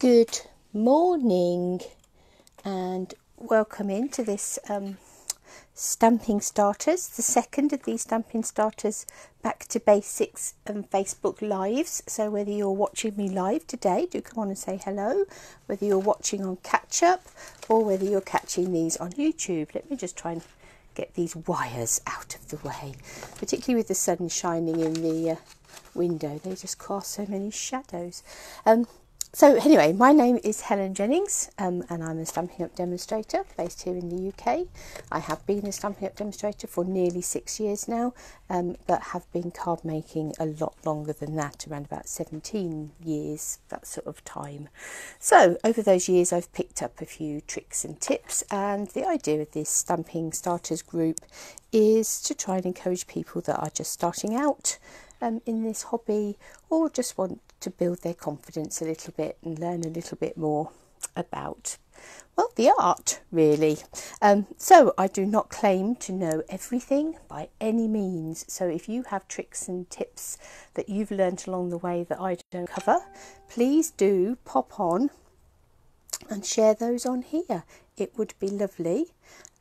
Good morning and welcome into this Stamping Starters, the second of these Stamping Starters Back to Basics and Facebook Lives. So whether you're watching me live today, do come on and say hello. Whether you're watching on catch up or whether you're catching these on YouTube. Let me just try and get these wires out of the way, particularly with the sun shining in the window. They just cast so many shadows. So anyway, my name is Helen Jennings and I'm a Stampin' Up demonstrator based here in the UK. I have been a Stampin' Up demonstrator for nearly 6 years now, but have been card making a lot longer than that, around about 17 years, that sort of time. So over those years I've picked up a few tricks and tips, and the idea of this Stamping Starters group is to try and encourage people that are just starting out in this hobby or just want to build their confidence a little bit and learn a little bit more about, well, the art really. So I do not claim to know everything by any means, so if you have tricks and tips that you've learnt along the way that I don't cover, please do pop on and share those on here. It would be lovely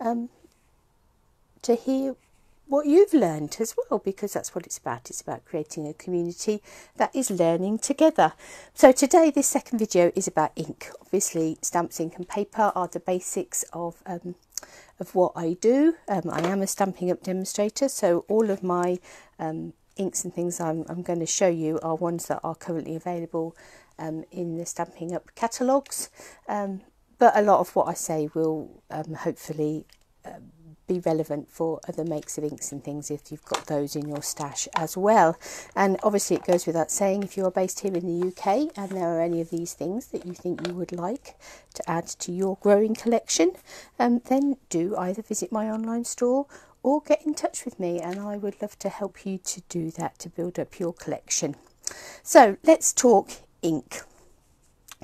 to hear what you've learned as well, because that's what it's about. It's about creating a community that is learning together. So today this second video is about ink. Obviously stamps, ink and paper are the basics of what I do. I am a Stamping Up demonstrator, so all of my inks and things I'm going to show you are ones that are currently available in the Stamping Up catalogues, but a lot of what I say will hopefully be relevant for other makes of inks and things if you've got those in your stash as well. And obviously it goes without saying, if you are based here in the UK and there are any of these things that you think you would like to add to your growing collection, then do either visit my online store or get in touch with me, and I would love to help you to do that, to build up your collection. So let's talk ink.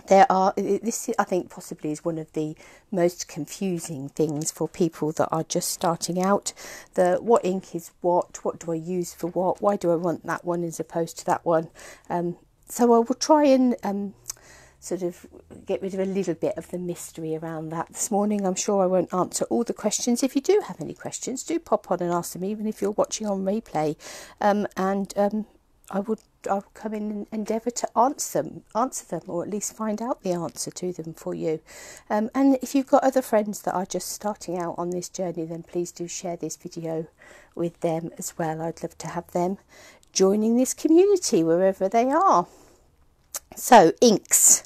This I think possibly is one of the most confusing things for people that are just starting out. What ink is what do I use for what, why do I want that one as opposed to that one? So I will try and sort of get rid of a little bit of the mystery around that this morning. I'm sure I won't answer all the questions. If you do have any questions, do pop on and ask them, even if you're watching on replay, I'll come in and endeavour to answer them, or at least find out the answer to them for you. And if you've got other friends that are just starting out on this journey, then please do share this video with them as well. I'd love to have them joining this community wherever they are. So inks.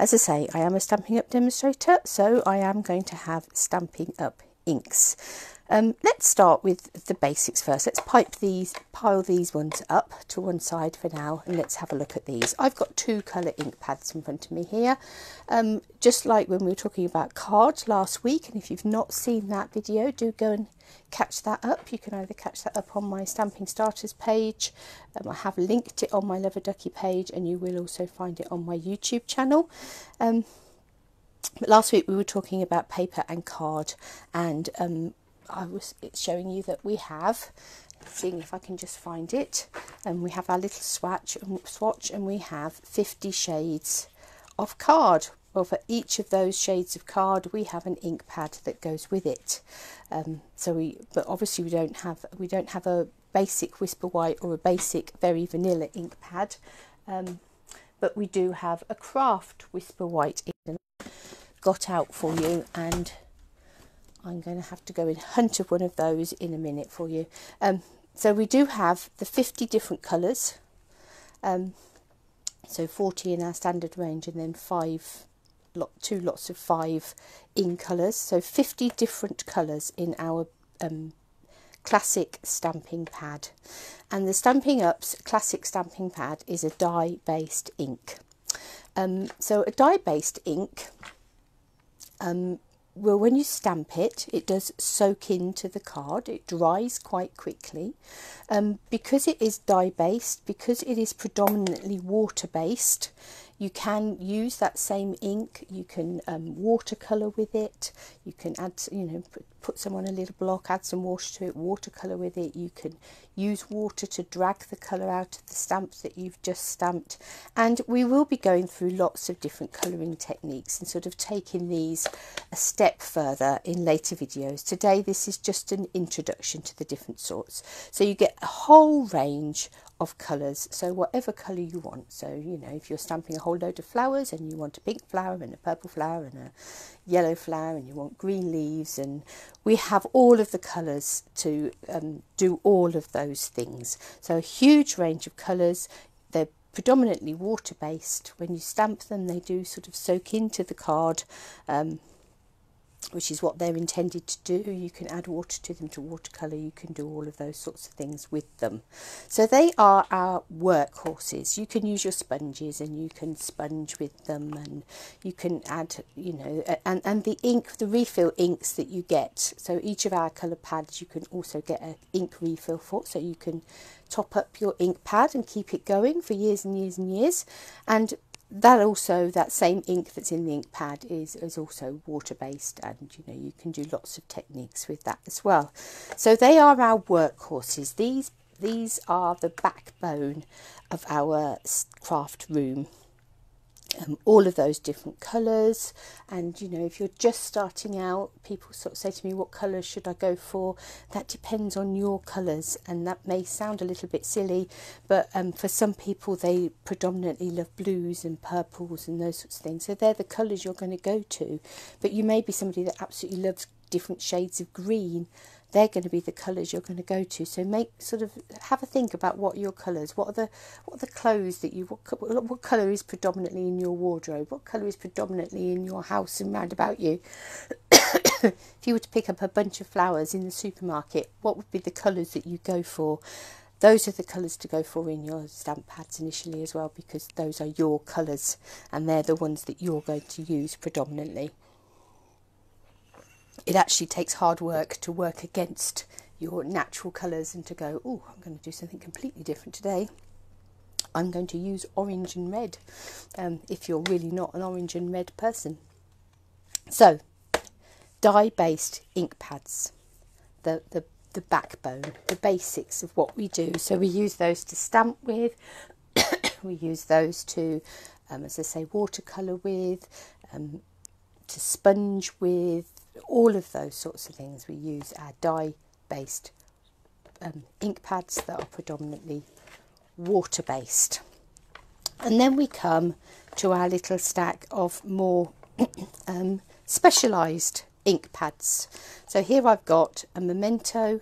As I say, I am a Stamping Up demonstrator, so I am going to have Stamping Up inks. Let's start with the basics first. Let's pile these ones up to one side for now, and let's have a look at these. I've got two colour ink pads in front of me here, just like when we were talking about cards last week, and if you've not seen that video, do go and catch that up. You can either catch that up on my Stamping Starters page, I have linked it on my Love-a-Duckie page, and you will also find it on my YouTube channel. But last week we were talking about paper and card, and I was showing you that we have, seeing if I can just find it, and we have our little swatch, and we have 50 shades of card. Well, for each of those shades of card, we have an ink pad that goes with it. But obviously we don't have a basic Whisper White or a basic very vanilla ink pad, but we do have a craft Whisper White ink got out for you, and I'm going to have to go in hunt of one of those in a minute for you. So we do have the 50 different colours, so 40 in our standard range, and then two lots of 5 in colours, so 50 different colours in our classic stamping pad. And the Stamping Up's classic stamping pad is a dye based ink. So a dye based ink, well, when you stamp it, it does soak into the card. It dries quite quickly. Because it is dye-based, because it is predominantly water-based, You can use that same ink, you can watercolour with it, you can add, you know, put some on a little block, add some water to it, watercolour with it. You can use water to drag the colour out of the stamps that you've just stamped. And we will be going through lots of different colouring techniques and sort of taking these a step further in later videos. Today this is just an introduction to the different sorts. So you get a whole range of colours, so whatever colour you want. So, you know, if you're stamping a whole load of flowers and you want a pink flower and a purple flower and a yellow flower and you want green leaves, and we have all of the colours to do all of those things. So a huge range of colours. They're predominantly water based. When you stamp them, they do sort of soak into the card, which is what they're intended to do. You can add water to them to watercolour, you can do all of those sorts of things with them. So they are our workhorses. You can use your sponges and you can sponge with them, and you can add, you know, and the ink, the refill inks that you get. So each of our colour pads you can also get an ink refill for, so you can top up your ink pad and keep it going for years and years and years. And that also, that same ink that's in the ink pad is also water based, and you know, you can do lots of techniques with that as well. So they are our workhorses. These are the backbone of our craft room. All of those different colours. And you know, if you're just starting out, people sort of say to me, what colours should I go for? That depends on your colours, and that may sound a little bit silly, but for some people they predominantly love blues and purples and those sorts of things, so they're the colours you're going to go to. But you may be somebody that absolutely loves different shades of green. They're going to be the colours you're going to go to. So make sort of have a think about what your colours. What are the clothes that you what colour is predominantly in your wardrobe? What colour is predominantly in your house and round about you? If you were to pick up a bunch of flowers in the supermarket, what would be the colours that you go for? Those are the colours to go for in your stamp pads initially as well, because those are your colours and they're the ones that you're going to use predominantly. It actually takes hard work to work against your natural colours and to go, oh, I'm going to do something completely different today. I'm going to use orange and red, if you're really not an orange and red person. So, dye-based ink pads, the backbone, the basics of what we do. So we use those to stamp with, we use those to, as I say, watercolour with, to sponge with. All of those sorts of things. We use our dye-based ink pads that are predominantly water-based. And then we come to our little stack of more specialised ink pads. So here I've got a Memento,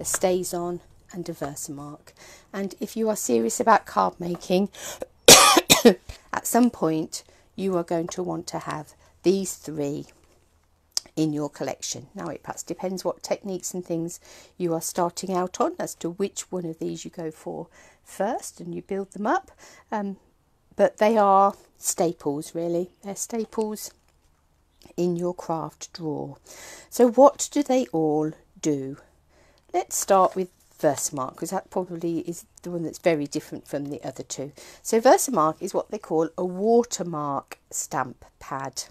a Stazon and a Versamark. And if you are serious about card making, at some point you are going to want to have these three in your collection. Now it perhaps depends what techniques and things you are starting out on as to which one of these you go for first, and you build them up, but they are staples really. They're staples in your craft drawer. So what do they all do? Let's start with Versamark, because that probably is the one that's very different from the other two. So Versamark is what they call a watermark stamp pad,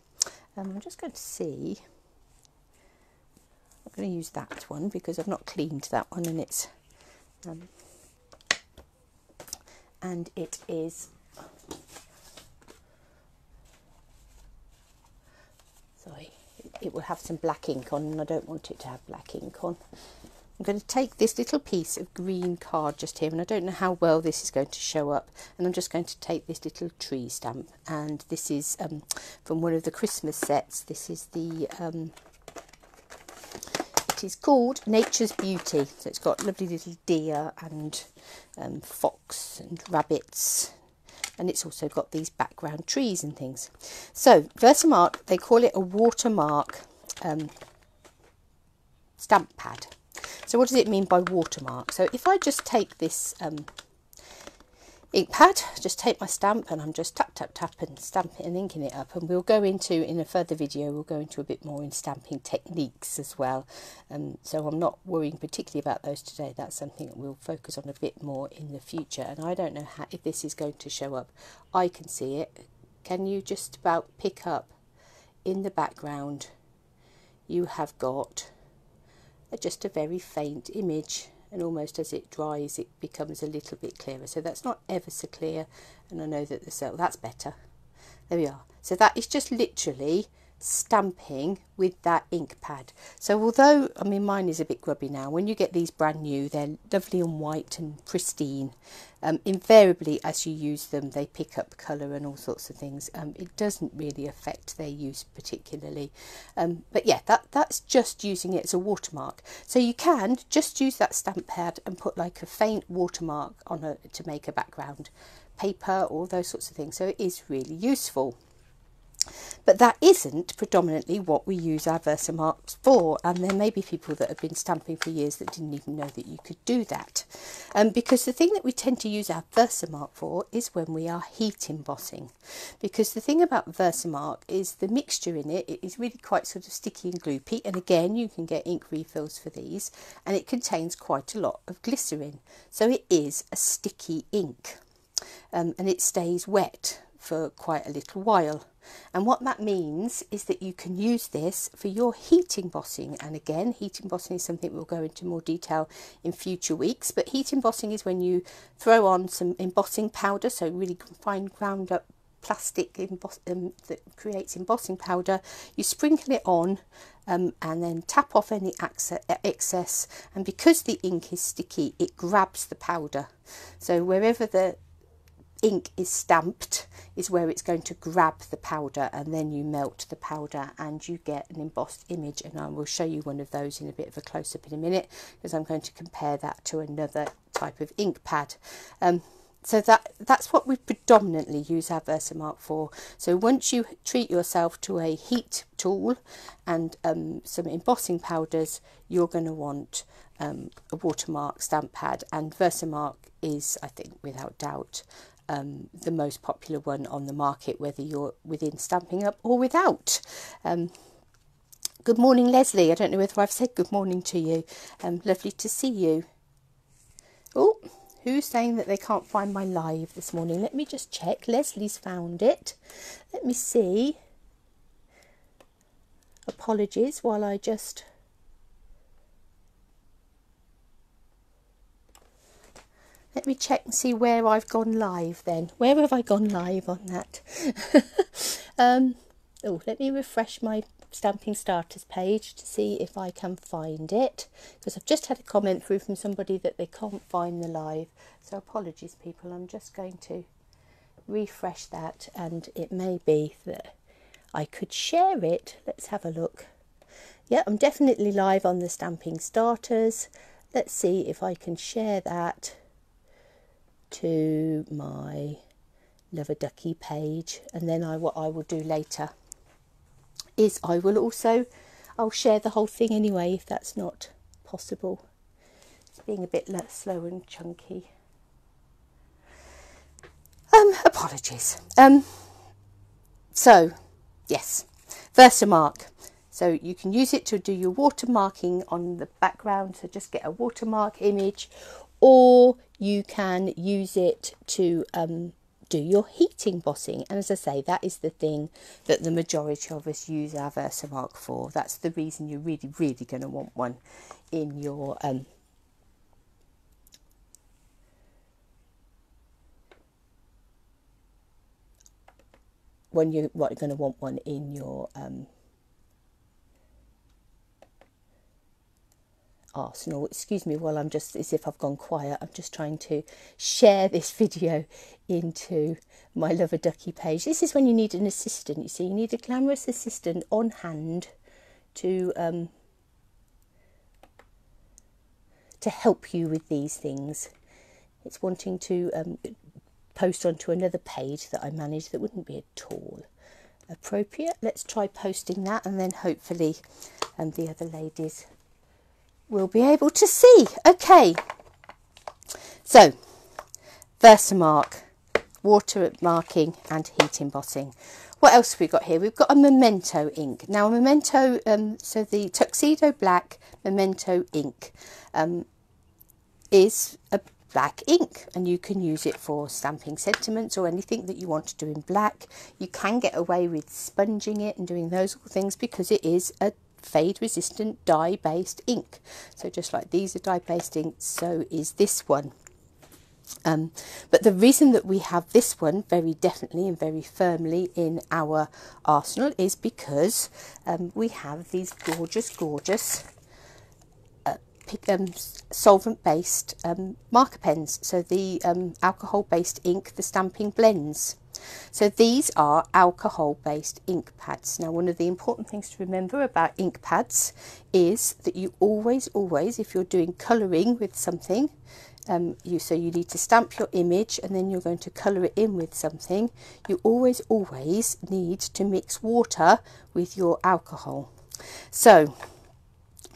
and I'm just going to see. I'm going to use that one because I've not cleaned that one, and it's sorry, it will have some black ink on, and I don't want it to have black ink on. I'm going to take this little piece of green card just here, and I don't know how well this is going to show up, and I'm just going to take this little tree stamp, and this is from one of the Christmas sets. This is the it is called Nature's Beauty. So it's got lovely little deer and fox and rabbits, and it's also got these background trees and things. So Versamark, they call it a watermark stamp pad. So what does it mean by watermark? So if I just take this ink pad, just take my stamp, and I'm just tap tap tap and stamp it and inking it up, and we'll go into, in a further video, we'll go into a bit more in stamping techniques as well, so I'm not worrying particularly about those today. That's something that we'll focus on a bit more in the future. And I don't know how, if this is going to show up. I can see it, can you just about pick up in the background? You have got just a very faint image, and almost as it dries it becomes a little bit clearer. So that's not ever so clear, and I know that the cell, that's better. There we are. So that is just literally stamping with that ink pad. So although, I mean, mine is a bit grubby now, when you get these brand new, they're lovely and white and pristine. Invariably as you use them they pick up colour and all sorts of things. It doesn't really affect their use particularly. But yeah, that's just using it as a watermark. So you can just use that stamp pad and put like a faint watermark on to make a background paper or those sorts of things. So it is really useful. But that isn't predominantly what we use our Versamarks for, and there may be people that have been stamping for years that didn't even know that you could do that. Because the thing that we tend to use our Versamark for is when we are heat embossing. Because the thing about Versamark is the mixture in it, it is really quite sort of sticky and gloopy, and again you can get ink refills for these, and it contains quite a lot of glycerin. So it is a sticky ink, and it stays wet for quite a little while. And what that means is that you can use this for your heat embossing. And again, heat embossing is something we'll go into more detail in future weeks. But heat embossing is when you throw on some embossing powder, so really fine ground up plastic that creates embossing powder. You sprinkle it on and then tap off any excess. And because the ink is sticky, it grabs the powder. So wherever the ink is stamped is where it's going to grab the powder, and then you melt the powder and you get an embossed image. And I will show you one of those in a bit of a close-up in a minute, because I'm going to compare that to another type of ink pad. So that's what we predominantly use our Versamark for. So once you treat yourself to a heat tool and some embossing powders, you're going to want a watermark stamp pad, and Versamark is, I think, without doubt, the most popular one on the market, whether you're within Stamping Up or without. Good morning, Leslie. I don't know whether I've said good morning to you. Lovely to see you. Oh, who's saying that they can't find my live this morning? Let me just check. Leslie's found it. Let me see. Apologies while I just... Let me check and see where I've gone live then. Where have I gone live on that? Oh, let me refresh my Stamping Starters page to see if I can find it, because I've just had a comment through from somebody that they can't find the live. So apologies, people. I'm just going to refresh that, and it may be that I could share it. Let's have a look. Yeah, I'm definitely live on the Stamping Starters. Let's see if I can share that to my Love-a-Duckie page, and then what I will do later is I will also share the whole thing anyway, if that's not possible. It's being a bit slow and chunky. Apologies. So yes, Versamark. So you can use it to do your watermarking on the background, so just get a watermark image, or you can use it to do your heat embossing. And as I say, that is the thing that the majority of us use our Versamark for. That's the reason you're really, really going to want one in your arsenal. Excuse me while I'm just, as if I've gone quiet, I'm just trying to share this video into my Love-a-Duckie page. This is when you need an assistant, you see. You need a glamorous assistant on hand to help you with these things. It's wanting to post onto another page that I manage that wouldn't be at all appropriate. Let's try posting that, and then hopefully the other ladies we'll be able to see. Okay, so Versamark, watermarking and heat embossing. What else have we got here? We've got a Memento ink. Now, a Memento, so the Tuxedo Black Memento ink is a black ink, and you can use it for stamping sentiments or anything that you want to do in black. You can get away with sponging it and doing those things because it is a fade resistant dye based ink. So just like these are dye based inks, so is this one. But the reason that we have this one very definitely and very firmly in our arsenal is because we have these gorgeous solvent-based marker pens, so the alcohol-based ink, the stamping blends. So these are alcohol-based ink pads. Now, one of the important things to remember about ink pads is that you always, if you're doing colouring with something, you need to stamp your image and then you're going to colour it in with something, you always need to mix water with your alcohol. So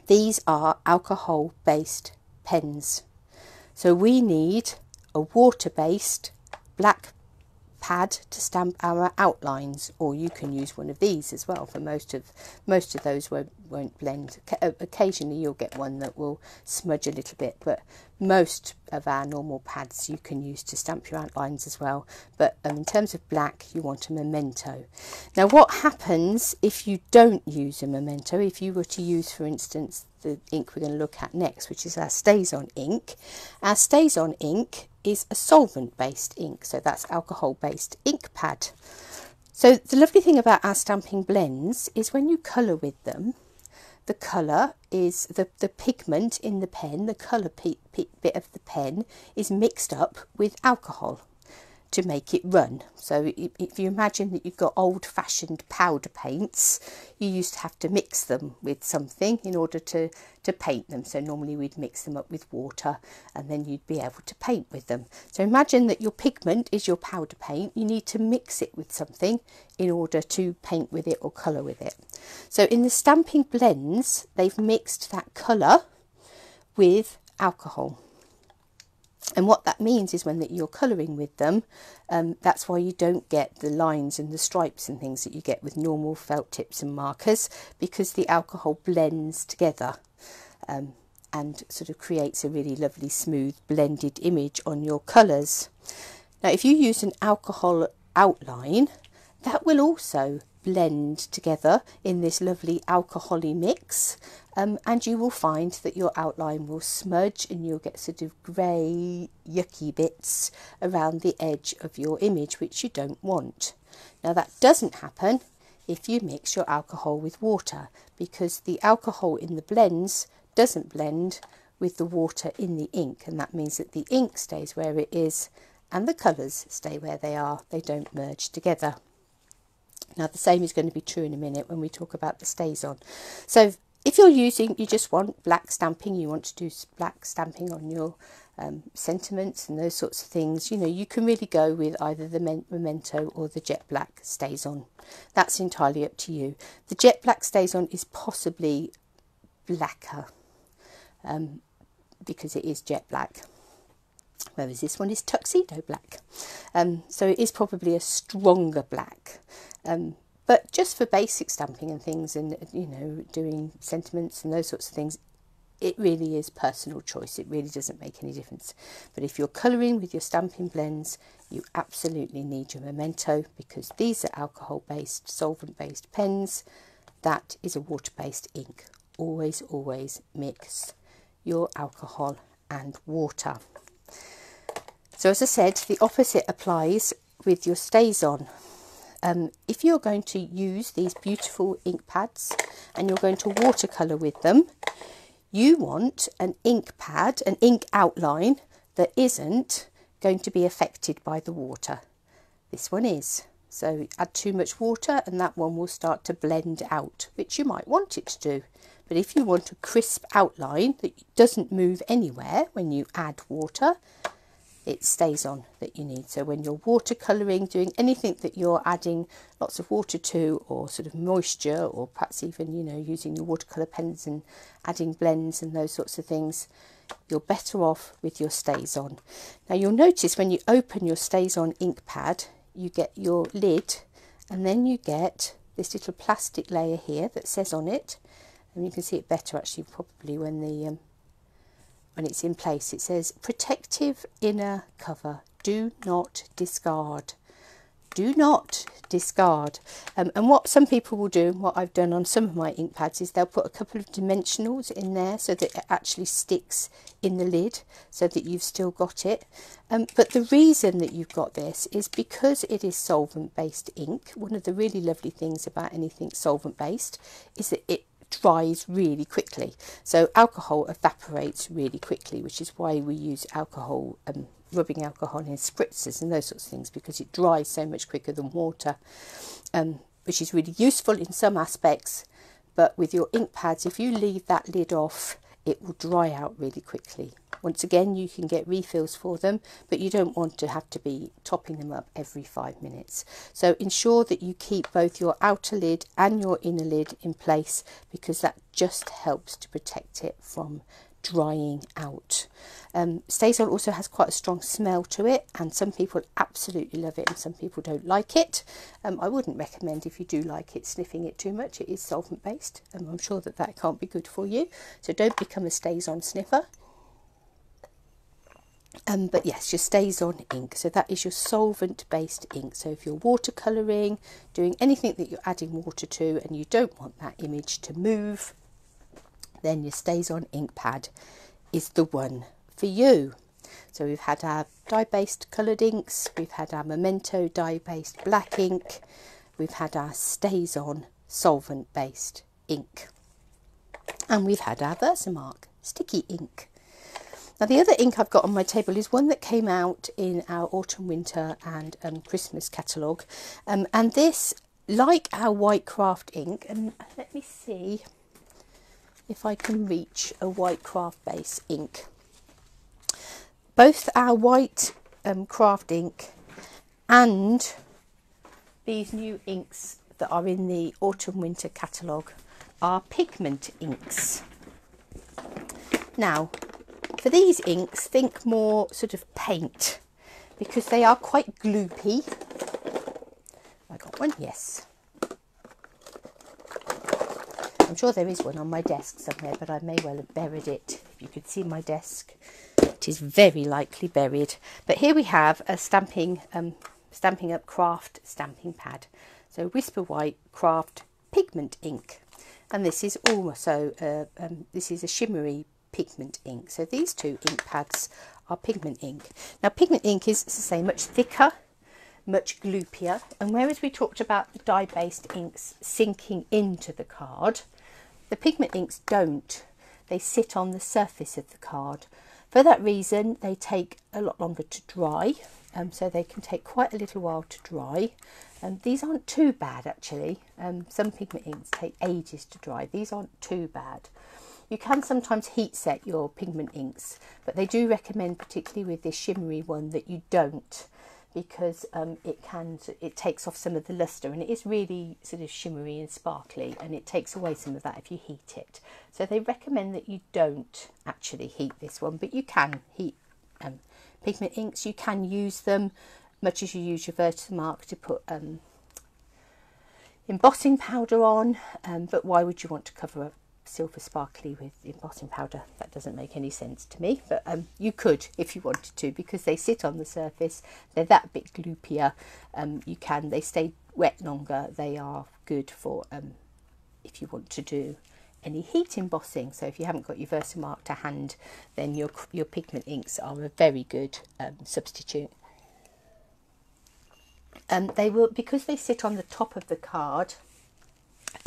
these are alcohol-based pens. So we need a water-based black pad to stamp our outlines, or you can use one of these as well. For most of those won't blend. Occasionally you'll get one that will smudge a little bit, but most of our normal pads you can use to stamp your outlines as well. But in terms of black, you want a Memento. Now, what happens if you don't use a Memento? If you were to use, for instance, the ink we're going to look at next, which is our Stazon ink. Our Stazon ink is a solvent-based ink, so that's alcohol-based ink pad. So the lovely thing about our stamping blends is when you colour with them, the colour is the pigment in the pen, the colour bit of the pen is mixed up with alcohol to make it run. So if you imagine that you've got old-fashioned powder paints, you used to have to mix them with something in order to paint them. So normally we'd mix them up with water and then you'd be able to paint with them. So imagine that your pigment is your powder paint. You need to mix it with something in order to paint with it or colour with it. So in the stamping blends, they've mixed that colour with alcohol. And what that means is when that you're colouring with them, that's why you don't get the lines and the stripes and things that you get with normal felt tips and markers, because the alcohol blends together and sort of creates a really lovely smooth blended image on your colours. Now, if you use an alcohol outline, that will also blend together in this lovely alcohol-y mix, and you will find that your outline will smudge and you'll get sort of grey yucky bits around the edge of your image, which you don't want. Now, that doesn't happen if you mix your alcohol with water, because the alcohol in the blends doesn't blend with the water in the ink, and that means that the ink stays where it is and the colours stay where they are. They don't merge together. Now, the same is going to be true in a minute when we talk about the Stazon. So if you're using, you just want black stamping, you want to do black stamping on your sentiments and those sorts of things, you know, you can really go with either the Memento or the jet black Stazon. That's entirely up to you. The jet black Stazon is possibly blacker because it is jet black, whereas this one is tuxedo black. So it is probably a stronger black. But just for basic stamping and things, and you know, doing sentiments and those sorts of things, it really is personal choice. It really doesn't make any difference. But if you're colouring with your stamping blends, you absolutely need your Memento, because these are alcohol-based, solvent-based pens. That is a water-based ink. Always mix your alcohol and water. So as I said, the opposite applies with your Stazon. If you're going to use these beautiful ink pads and you're going to watercolour with them, you want an ink pad, an ink outline that isn't going to be affected by the water. This one is. So add too much water and that one will start to blend out, which you might want it to do. But if you want a crisp outline that doesn't move anywhere when you add water, it stays on that you need. So when you're watercolouring, doing anything that you're adding lots of water to, or sort of moisture, or perhaps even, you know, using your watercolour pens and adding blends and those sorts of things, you're better off with your Stazon. Now, you'll notice when you open your Stazon ink pad, you get your lid and then you get this little plastic layer here that says on it, and you can see it better actually probably when the when it's in place. It says protective inner cover, do not discard. Do not discard. And what some people will do, what I've done on some of my ink pads, is they'll put a couple of dimensionals in there so that it actually sticks in the lid so that you've still got it. But the reason that you've got this is because it is solvent-based ink. One of the really lovely things about anything solvent-based is that it dries really quickly. So alcohol evaporates really quickly, which is why we use alcohol, rubbing alcohol in spritzers and those sorts of things, because it dries so much quicker than water, which is really useful in some aspects. But with your ink pads, if you leave that lid off, it will dry out really quickly. Once again, you can get refills for them, but you don't want to have to be topping them up every 5 minutes. So ensure that you keep both your outer lid and your inner lid in place, because that just helps to protect it from drying out. Stazon also has quite a strong smell to it, and some people absolutely love it and some people don't like it. I wouldn't recommend, if you do like it, sniffing it too much. It is solvent based, and I'm sure that that can't be good for you, so don't become a Stazon sniffer. But yes, your Stazon ink, so that is your solvent based ink. So if you're watercolouring, doing anything that you're adding water to, and you don't want that image to move, then your Stazon ink pad is the one for you. So we've had our dye-based coloured inks, we've had our Memento dye-based black ink, we've had our Stazon solvent-based ink, and we've had our Versamark sticky ink. Now the other ink I've got on my table is one that came out in our autumn, winter and Christmas catalogue, and this, like our white craft ink, and let me see if I can reach a white craft base ink. Both our white craft ink and these new inks that are in the autumn winter catalogue are pigment inks. Now for these inks, think more sort of paint, because they are quite gloopy. I got one, yes. I'm sure there is one on my desk somewhere, but I may well have buried it. If you could see my desk, it is very likely buried. But here we have a Stamping Up craft stamping pad. So Whisper White craft pigment ink, and this is also this is a shimmery pigment ink. So these two ink pads are pigment ink. Now pigment ink is, as I say, much thicker, much gloopier, and whereas we talked about the dye-based inks sinking into the card, the pigment inks don't. They sit on the surface of the card. For that reason, they take a lot longer to dry, so they can take quite a little while to dry. These aren't too bad actually. Some pigment inks take ages to dry. These aren't too bad. You can sometimes heat set your pigment inks, but they do recommend, particularly with this shimmery one, that you don't, because it takes off some of the luster, and it is really sort of shimmery and sparkly, and it takes away some of that if you heat it. So they recommend that you don't actually heat this one, but you can heat pigment inks. You can use them much as you use your Versamark to put embossing powder on, but why would you want to cover up silver sparkly with embossing powder? That doesn't make any sense to me, but you could if you wanted to, because they sit on the surface, they're that bit gloopier, they stay wet longer, they are good for if you want to do any heat embossing. So if you haven't got your Versamark to hand, then your pigment inks are a very good substitute. They will, because they sit on the top of the card.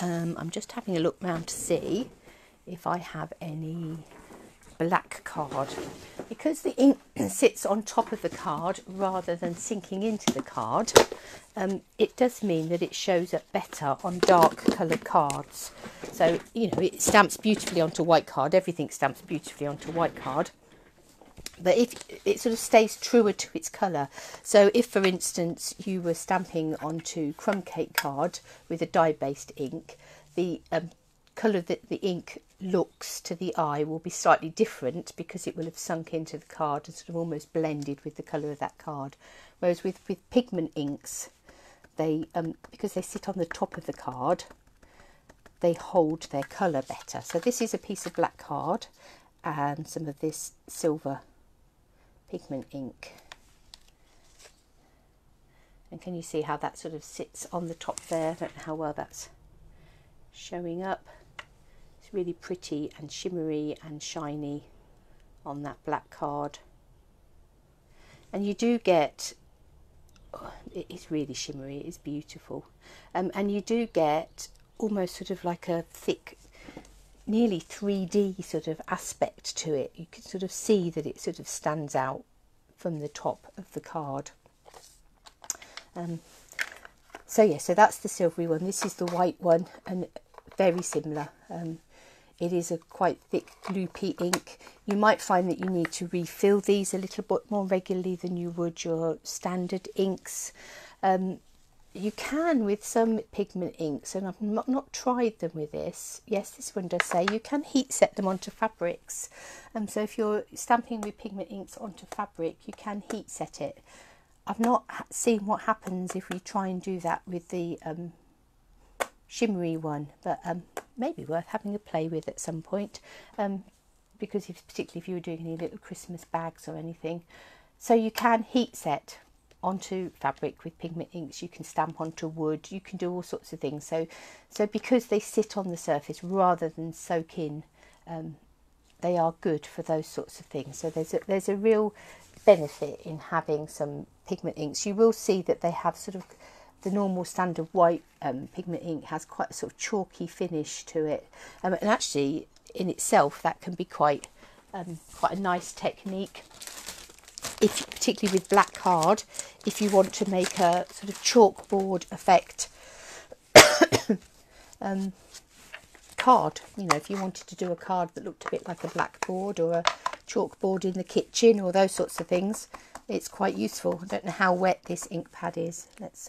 I'm just having a look round to see if I have any black card. Because the ink sits on top of the card rather than sinking into the card, it does mean that it shows up better on dark coloured cards. So, you know, it stamps beautifully onto white card. Everything stamps beautifully onto white card. But if it sort of stays truer to its colour. So if, for instance, you were stamping onto crumb cake card with a dye-based ink, the colour that the ink looks to the eye will be slightly different, because it will have sunk into the card and sort of almost blended with the colour of that card. Whereas with pigment inks, they because they sit on the top of the card, they hold their colour better. So this is a piece of black card, and some of this silver pigment ink. And can you see how that sort of sits on the top there? I don't know how well that's showing up. It's really pretty and shimmery and shiny on that black card. And you do get, oh, it is really shimmery, it is beautiful. And you do get almost sort of like a thick, nearly 3D sort of aspect to it. You can sort of see that it sort of stands out from the top of the card. So yeah, so that's the silvery one. This is the white one, and very similar. It is a quite thick gloopy ink. You might find that you need to refill these a little bit more regularly than you would your standard inks. You can with some pigment inks, and I've not tried them with this. Yes, this one does say you can heat set them onto fabrics. So if you're stamping with pigment inks onto fabric, you can heat set it. I've not seen what happens if we try and do that with the shimmery one, but maybe worth having a play with at some point, because if, particularly if you were doing any little Christmas bags or anything. So you can heat set onto fabric with pigment inks, you can stamp onto wood, you can do all sorts of things. So because they sit on the surface rather than soak in, they are good for those sorts of things. So there's a real benefit in having some pigment inks. You will see that they have sort of the normal standard white pigment ink has quite a sort of chalky finish to it, and actually in itself that can be quite a nice technique, if particularly with black card, if you want to make a sort of chalkboard effect card. You know, if you wanted to do a card that looked a bit like a blackboard or a chalkboard in the kitchen or those sorts of things, it's quite useful. I don't know how wet this ink pad is. Let's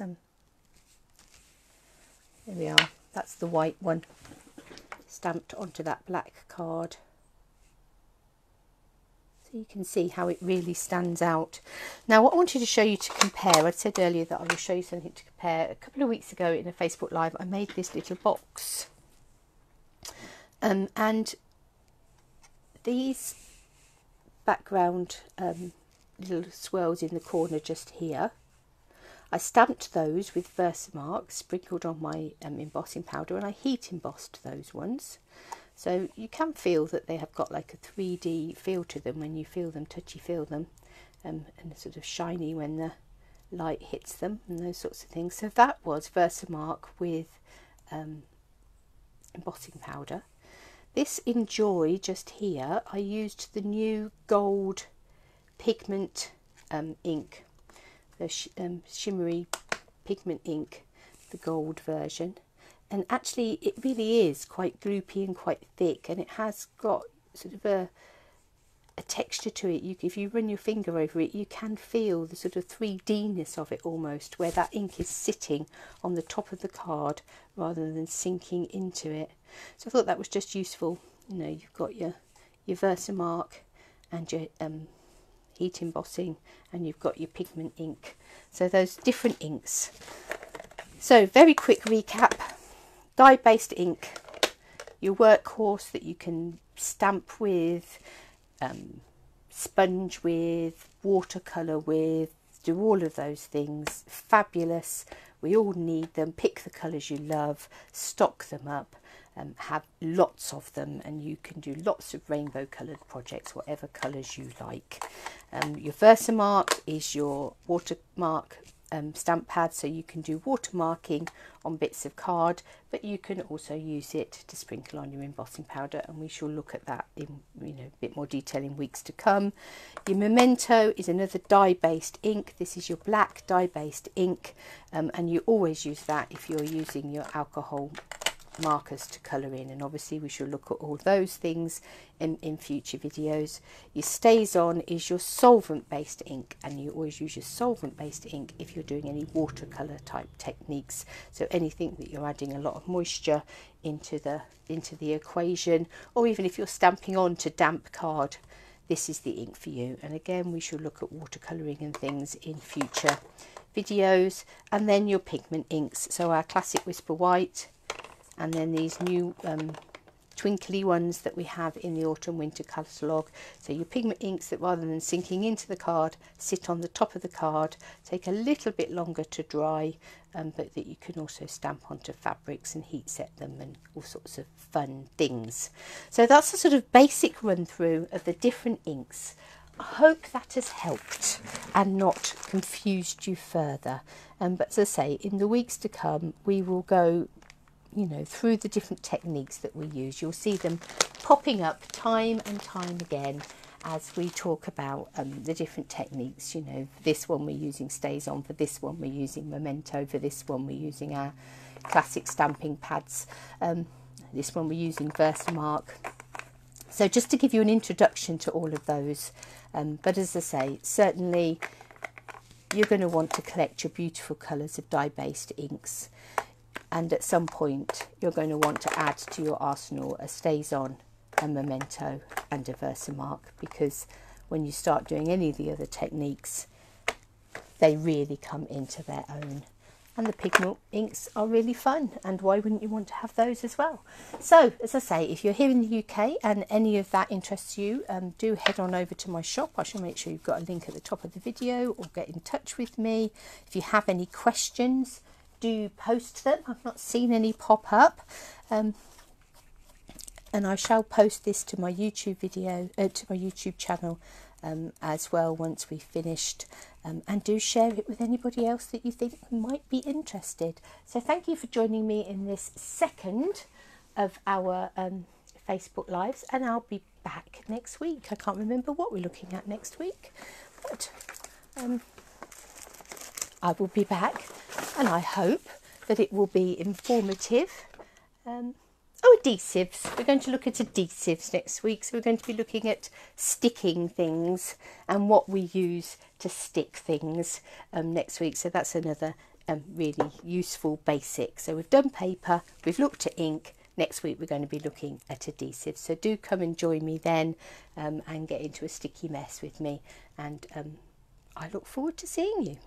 there we are, that's the white one stamped onto that black card. So you can see how it really stands out. Now what I wanted to show you to compare, I said earlier that I will show you something to compare. A couple of weeks ago in a Facebook Live I made this little box, and these background little swirls in the corner just here, I stamped those with Versamark, sprinkled on my embossing powder, and I heat embossed those ones. So you can feel that they have got like a 3D feel to them when you feel them, touchy feel them, and sort of shiny when the light hits them and those sorts of things. So that was Versamark with embossing powder. This Enjoy just here, I used the new gold pigment ink, the shimmery pigment ink, the gold version, and actually it really is quite gloopy and quite thick, and it has got sort of a texture to it. If you run your finger over it, you can feel the sort of 3D-ness of it almost, where that ink is sitting on the top of the card rather than sinking into it. So I thought that was just useful. You know, you've got your Versamark and your heat embossing, and you've got your pigment ink, so those different inks. So very quick recap: dye based ink, your workhorse that you can stamp with, sponge with, watercolour with, do all of those things. Fabulous, we all need them. Pick the colours you love, stock them up, have lots of them, and you can do lots of rainbow coloured projects, whatever colours you like. Your Versamark is your watermark stamp pad, so you can do watermarking on bits of card, but you can also use it to sprinkle on your embossing powder, and we shall look at that in a bit more detail in weeks to come. Your Memento is another dye based ink. This is your black dye based ink, and you always use that if you're using your alcohol markers to colour in, and obviously we shall look at all those things in future videos. Your Stazon is your solvent based ink, and you always use your solvent based ink if you're doing any watercolour type techniques, so anything that you're adding a lot of moisture into the equation, or even if you're stamping on to damp card, this is the ink for you. And again, we shall look at watercolouring and things in future videos. And then your pigment inks, so our classic Whisper White, and then these new twinkly ones that we have in the autumn winter catalogue. So your pigment inks that, rather than sinking into the card, sit on the top of the card, take a little bit longer to dry, but that you can also stamp onto fabrics and heat set them and all sorts of fun things. So that's a sort of basic run through of the different inks. I hope that has helped and not confused you further. But as I say, in the weeks to come, we will go, you know, through the different techniques that we use. You'll see them popping up time and time again as we talk about the different techniques. You know, this one we're using Stazon, for this one we're using Memento, for this one we're using our classic stamping pads, this one we're using Versamark. So just to give you an introduction to all of those, but as I say, certainly you're going to want to collect your beautiful colours of dye-based inks, and at some point you're going to want to add to your arsenal a Stazon, a Memento and a Versamark, because when you start doing any of the other techniques, they really come into their own. And the pigment inks are really fun, and why wouldn't you want to have those as well? So, as I say, if you're here in the UK and any of that interests you, do head on over to my shop. I shall make sure you've got a link at the top of the video, or get in touch with me. If you have any questions, do post them. I've not seen any pop up. And I shall post this to my YouTube video, to my YouTube channel as well once we've finished, and do share it with anybody else that you think might be interested. So thank you for joining me in this second of our Facebook Lives, and I'll be back next week. I can't remember what we're looking at next week, but I will be back, and I hope that it will be informative. Oh, adhesives. We're going to look at adhesives next week. So we're going to be looking at sticking things and what we use to stick things next week. So that's another really useful basic. So we've done paper, we've looked at ink. Next week we're going to be looking at adhesives. So do come and join me then, and get into a sticky mess with me. And I look forward to seeing you.